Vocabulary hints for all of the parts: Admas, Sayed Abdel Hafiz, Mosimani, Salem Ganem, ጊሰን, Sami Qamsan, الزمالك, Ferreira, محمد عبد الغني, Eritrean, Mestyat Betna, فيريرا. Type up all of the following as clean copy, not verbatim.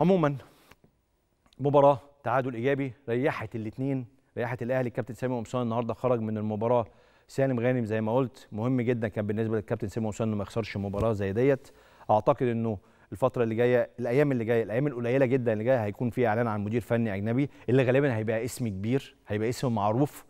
عموما مباراة تعادل ايجابي ريحت الاثنين، ريحت الاهلي. الكابتن سامي قمصان النهارده خرج من المباراه سالم غانم زي ما قلت، مهم جدا كان بالنسبه للكابتن سامي قمصان انه ما يخسرش مباراه زي ديت. اعتقد انه الفتره اللي جايه، الايام اللي جايه، الايام القليله جدا اللي جايه هيكون في اعلان عن مدير فني اجنبي، اللي غالبا هيبقى اسم كبير، هيبقى اسم معروف.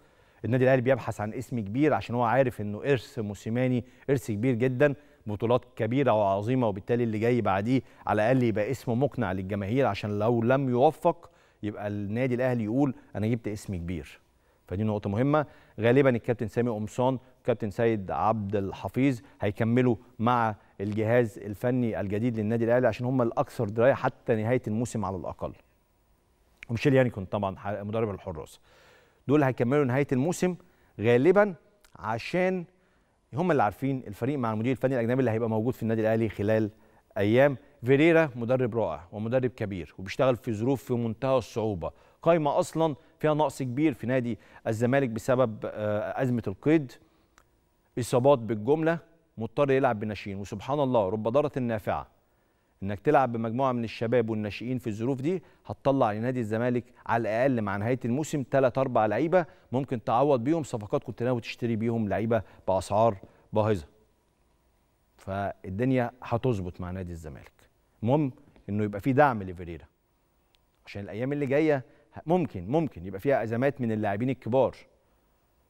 النادي الاهلي بيبحث عن اسم كبير عشان هو عارف انه ارث موسيماني ارث كبير جدا، بطولات كبيره وعظيمه، وبالتالي اللي جاي بعديه على الاقل يبقى اسمه مقنع للجماهير، عشان لو لم يوفق يبقى النادي الاهلي يقول انا جبت اسم كبير. فدي نقطه مهمه. غالبا الكابتن سامي قمصان، كابتن سيد عبد الحفيظ هيكملوا مع الجهاز الفني الجديد للنادي الاهلي عشان هم الاكثر درايه حتى نهايه الموسم على الاقل. وميشيل يانيكون طبعا مدرب الحراس. دول هيكملوا نهايه الموسم غالبا عشان هم اللي عارفين الفريق مع المدير الفني الاجنبي اللي هيبقى موجود في النادي الاهلي خلال ايام. فيريرا مدرب رائع ومدرب كبير وبيشتغل في ظروف في منتهى الصعوبه، قايمه اصلا فيها نقص كبير في نادي الزمالك بسبب ازمه القيد، اصابات بالجمله، مضطر يلعب بناشئين. وسبحان الله رب ضاره نافعه، انك تلعب بمجموعه من الشباب والناشئين في الظروف دي هتطلع لنادي الزمالك على الاقل مع نهايه الموسم 3-4 لعيبه ممكن تعوض بيهم صفقات كنت ناوي تشتري بيهم لعيبه باسعار باهظه. فالدنيا هتظبط مع نادي الزمالك. المهم انه يبقى في دعم لفيريرا عشان الايام اللي جايه ممكن يبقى فيها ازمات من اللاعبين الكبار.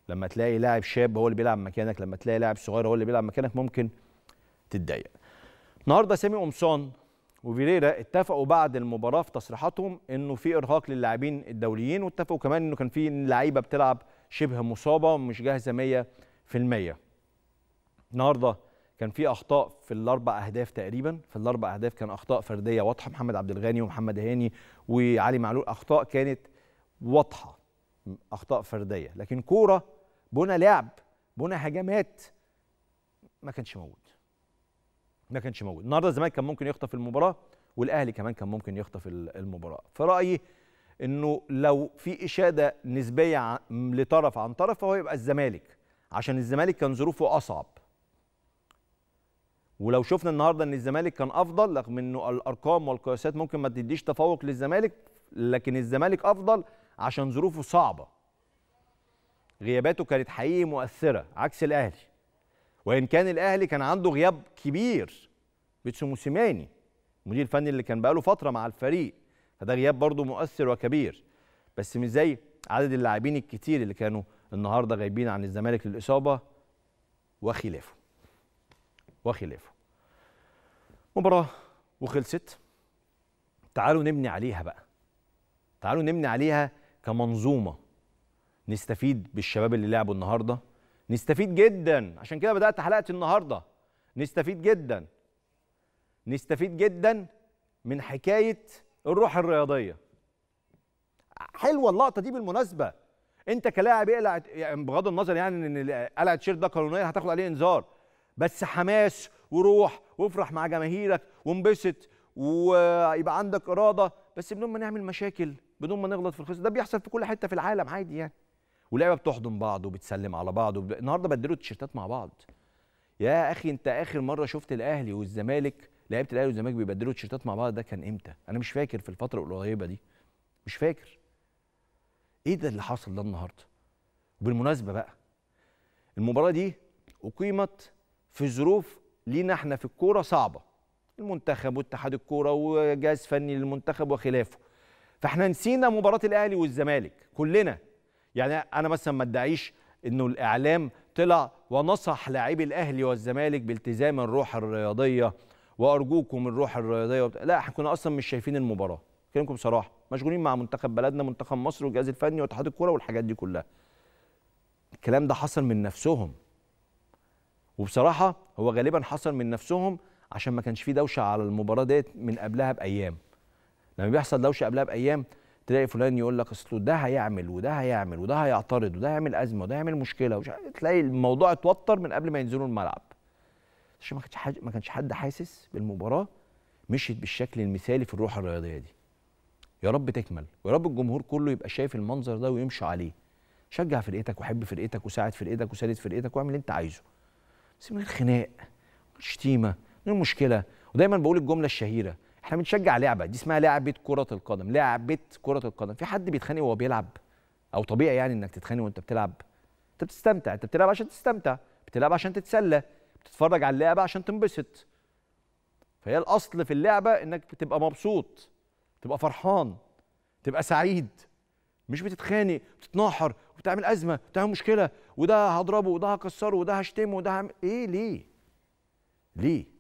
لما تلاقي لاعب شاب هو اللي بيلعب مكانك، لما تلاقي لاعب صغير هو اللي بيلعب مكانك ممكن تتضايق. النهارده سامي قمصان وفيريرا اتفقوا بعد المباراه في تصريحاتهم انه في ارهاق للاعبين الدوليين، واتفقوا كمان انه كان في لعيبه بتلعب شبه مصابه ومش جاهزه 100%. النهارده كان في اخطاء في الاربع اهداف تقريبا، في الاربع اهداف كان اخطاء فرديه واضحه، محمد عبد الغني ومحمد هاني وعلي معلول، اخطاء كانت واضحه، اخطاء فرديه، لكن كوره بنى لعب بنى هجمات ما كانش موجود. النهارده الزمالك كان ممكن يخطف المباراه والاهلي كمان كان ممكن يخطف المباراه. فرايي انه لو في اشاده نسبيه لطرف عن طرف فهو يبقى الزمالك، عشان الزمالك كان ظروفه اصعب. ولو شفنا النهارده ان الزمالك كان افضل رغم انه الارقام والقياسات ممكن ما تديش تفوق للزمالك، لكن الزمالك افضل عشان ظروفه صعبه. غياباته كانت حقيقي مؤثره عكس الاهلي، وان كان الاهلي كان عنده غياب كبير بيتسو موسيماني المدير الفني اللي كان بقاله فتره مع الفريق، فده غياب برضه مؤثر وكبير، بس مش زي عدد اللاعبين الكتير اللي كانوا النهارده غايبين عن الزمالك للاصابه وخلافه. مباراه وخلصت، تعالوا نبني عليها بقى، تعالوا نبني عليها كمنظومه، نستفيد بالشباب اللي لعبوا النهارده، نستفيد جدا. عشان كده بدأت حلقة النهاردة، نستفيد جدا من حكاية الروح الرياضية. حلوة اللقطة دي بالمناسبة. انت كلاعب اقلع، يعني بغض النظر يعني ان قلع التيشيرت ده قانونيا هتاخد عليه انذار، بس حماس وروح وافرح مع جماهيرك وانبسط ويبقى عندك إرادة، بس بدون ما نعمل مشاكل، بدون ما نغلط في الخصم. ده بيحصل في كل حتة في العالم عادي يعني. واللعيبه بتحضن بعض وبتسلم على بعض النهارده بدلوا التيشيرتات مع بعض. يا اخي انت اخر مره شفت الاهلي والزمالك، لعيبه الاهلي والزمالك بيبدلوا التيشيرتات مع بعض، ده كان امتى؟ انا مش فاكر في الفتره القريبه دي، مش فاكر. ايه ده اللي حصل ده النهارده؟ وبالمناسبه بقى المباراه دي اقيمت في ظروف لينا احنا في الكوره صعبه، المنتخب واتحاد الكوره وجهاز فني للمنتخب وخلافه، فاحنا نسينا مباراه الاهلي والزمالك كلنا. يعني أنا مثلا ما ادعيش إنه الإعلام طلع ونصح لاعبي الأهلي والزمالك بالتزام الروح الرياضية وأرجوكم الروح الرياضية لا، إحنا كنا أصلا مش شايفين المباراة، كلامكم بصراحة، مشغولين مع منتخب بلدنا، منتخب مصر والجهاز الفني واتحاد الكورة والحاجات دي كلها. الكلام ده حصل من نفسهم، وبصراحة هو غالبا حصل من نفسهم عشان ما كانش فيه دوشة على المباراة ديت من قبلها بأيام. لما بيحصل دوشة قبلها بأيام تلاقي فلان يقول لك اصل ده هيعمل وده هيعمل وده هيعترض وده هيعمل ازمه وده هيعمل مشكله، تلاقي الموضوع اتوتر من قبل ما ينزلوا الملعب. عشان ما كانش حد حاسس بالمباراه مشيت بالشكل المثالي في الروح الرياضيه دي. يا رب تكمل، ويا رب الجمهور كله يبقى شايف المنظر ده ويمشي عليه. شجع فرقتك وحب فرقتك وساعد فرقتك وساند فرقتك واعمل اللي انت عايزه. بس من غير خناق، من غير شتيمه، من غير مشكله. ودايما بقول الجمله الشهيره، احنا بنشجع لعبه، دي اسمها لعبه كره القدم، لعبه كره القدم. في حد بيتخانق وهو بيلعب؟ او طبيعي يعني انك تتخانق وانت بتلعب. انت بتستمتع، انت بتلعب عشان تستمتع، بتلعب عشان تتسلى، بتتفرج على اللعبه عشان تنبسط. فهي الاصل في اللعبه انك بتبقى مبسوط، تبقى فرحان، تبقى سعيد، مش بتتخانق وتتناحر وبتعمل ازمه وبتعمل مشكله، وده هضربه وده هكسره وده هشتمه وده هعمل ايه. ليه؟